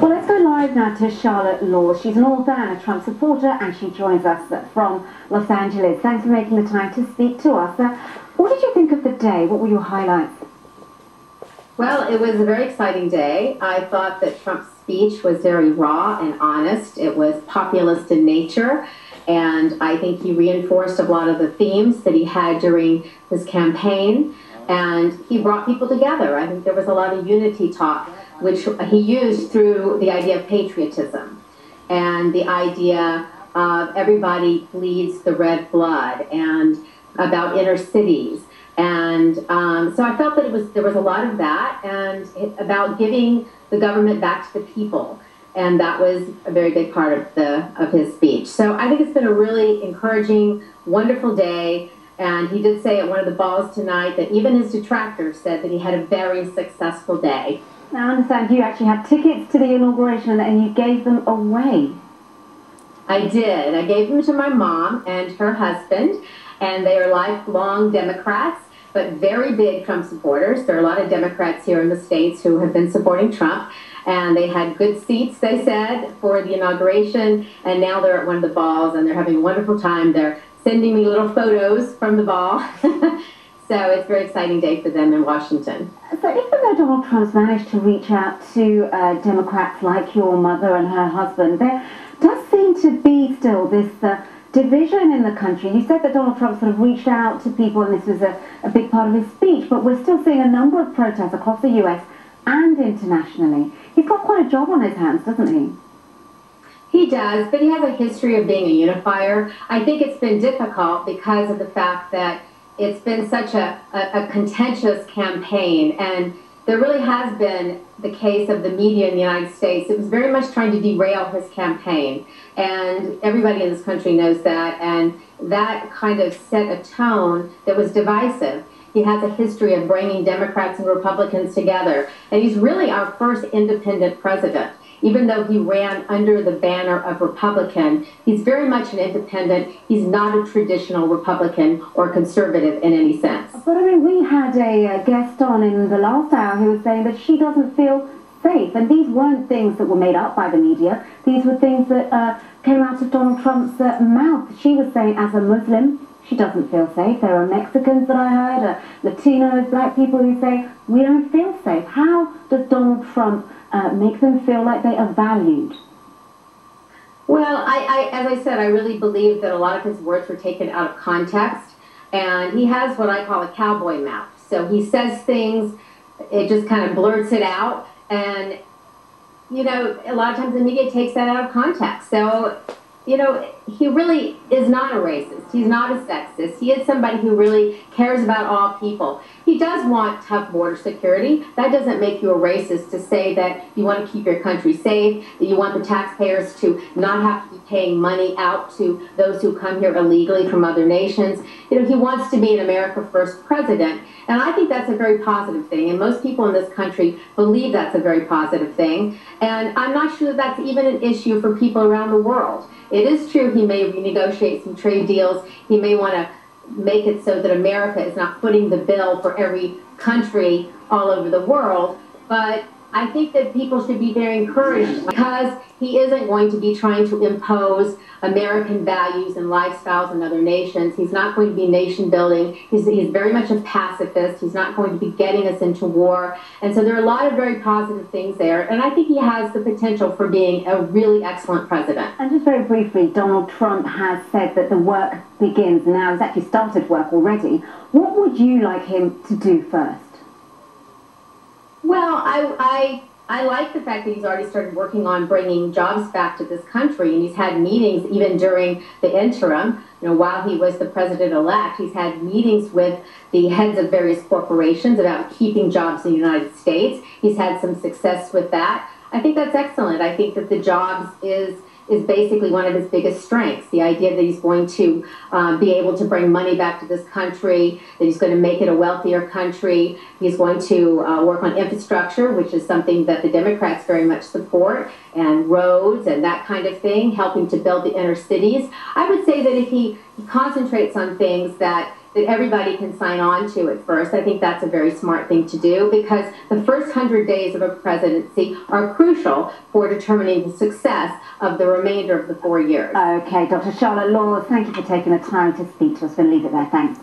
Well, let's go live now to Charlotte Laws. She's an author and a Trump supporter, and she joins us from Los Angeles. Thanks for making the time to speak to us. What did you think of the day? What were your highlights? Well, it was a very exciting day. I thought that Trump's speech was very raw and honest. It was populist in nature, and I think he reinforced a lot of the themes that he had during his campaign, and he brought people together. I think there was a lot of unity talk, which he used through the idea of patriotism and the idea of everybody bleeds the red blood, and about inner cities. And so I felt that there was a lot of that, and about giving the government back to the people. And that was a very big part of his speech. So I think it's been a really encouraging, wonderful day. And he did say at one of the balls tonight that even his detractors said that he had a very successful day. Now, I understand you actually had tickets to the inauguration and you gave them away. I did. I gave them to my mom and her husband, and they are lifelong Democrats, but very big Trump supporters. There are a lot of Democrats here in the States who have been supporting Trump, and they had good seats, they said, for the inauguration, and now they're at one of the balls, and they're having a wonderful time. They're sending me little photos from the ball. So it's a very exciting day for them in Washington. So even though Donald Trump's managed to reach out to Democrats like your mother and her husband, there does seem to be still this division in the country. You said that Donald Trump sort of reached out to people, and this was a big part of his speech, but we're still seeing a number of protests across the U.S. and internationally. He's got quite a job on his hands, doesn't he? He does, but he has a history of being a unifier. I think it's been difficult because of the fact that it's been such a contentious campaign, and there really has been the case of the media in the United States. It was very much trying to derail his campaign, and everybody in this country knows that, and that kind of set a tone that was divisive. He has a history of bringing Democrats and Republicans together, and he's really our first independent president. Even though he ran under the banner of Republican, he's very much an independent. He's not a traditional Republican or conservative in any sense. But I mean, we had a guest on in the last hour who was saying that she doesn't feel safe. And these weren't things that were made up by the media. These were things that came out of Donald Trump's mouth. She was saying, as a Muslim, she doesn't feel safe. There are Mexicans that I heard, Latinos, black people who say, we don't feel safe. How does Donald Trump make them feel like they are valued? Well, as I said, I really believe that a lot of his words were taken out of context, and he has what I call a cowboy mouth. So he says things, it just kind of blurts it out, and, you know, a lot of times the media takes that out of context. So, you know, he really is not a racist. He's not a sexist. He is somebody who really cares about all people. He does want tough border security. That doesn't make you a racist to say that you want to keep your country safe, that you want the taxpayers to not have to be paying money out to those who come here illegally from other nations. You know, he wants to be an America First president, and I think that's a very positive thing, and most people in this country believe that's a very positive thing, and I'm not sure that that's even an issue for people around the world. It is true he may renegotiate some trade deals. He may want to make it so that America is not footing the bill for every country all over the world. But I think that people should be very encouraged, because he isn't going to be trying to impose American values and lifestyles on other nations. He's not going to be nation building. He's very much a pacifist. He's not going to be getting us into war. And so there are a lot of very positive things there. And I think he has the potential for being a really excellent president. And just very briefly, Donald Trump has said that the work begins now. He's actually started work already. What would you like him to do first? Well, I like the fact that he's already started working on bringing jobs back to this country, and he's had meetings even during the interim. You know, while he was the president-elect, he's had meetings with the heads of various corporations about keeping jobs in the United States. He's had some success with that. I think that's excellent. I think that the jobs is basically one of his biggest strengths, the idea that he's going to be able to bring money back to this country, that he's going to make it a wealthier country. He's going to work on infrastructure, which is something that the Democrats very much support, and roads and that kind of thing, helping to build the inner cities. I would say that if he concentrates on things that that everybody can sign on to at first. I think that's a very smart thing to do, because the first 100 days of a presidency are crucial for determining the success of the remainder of the 4 years. Okay, Dr. Charlotte Laws, thank you for taking the time to speak to us. We'll leave it there. Thanks.